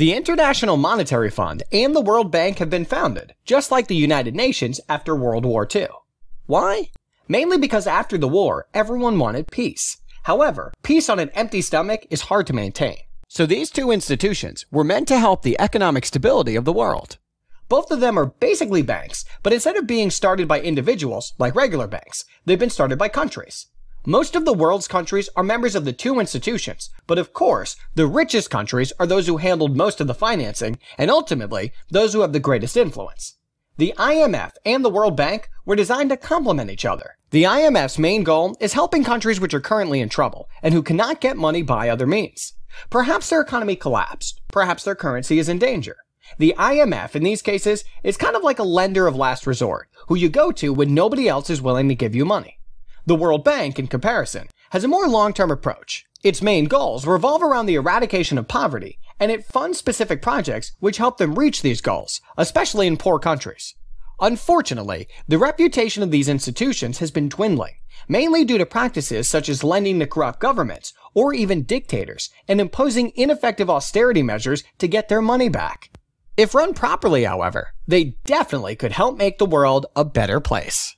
The International Monetary Fund and the World Bank have been founded, just like the United Nations, after World War II. Why? Mainly because after the war, everyone wanted peace. However, peace on an empty stomach is hard to maintain. So these two institutions were meant to help the economic stability of the world. Both of them are basically banks, but instead of being started by individuals, like regular banks, they've been started by countries. Most of the world's countries are members of the two institutions, but of course, the richest countries are those who handled most of the financing, and ultimately, those who have the greatest influence. The IMF and the World Bank were designed to complement each other. The IMF's main goal is helping countries which are currently in trouble, and who cannot get money by other means. Perhaps their economy collapsed, perhaps their currency is in danger. The IMF, in these cases, is kind of like a lender of last resort, who you go to when nobody else is willing to give you money. The World Bank, in comparison, has a more long-term approach. Its main goals revolve around the eradication of poverty, and it funds specific projects which help them reach these goals, especially in poor countries. Unfortunately, the reputation of these institutions has been dwindling, mainly due to practices such as lending to corrupt governments, or even dictators, and imposing ineffective austerity measures to get their money back. If run properly, however, they definitely could help make the world a better place.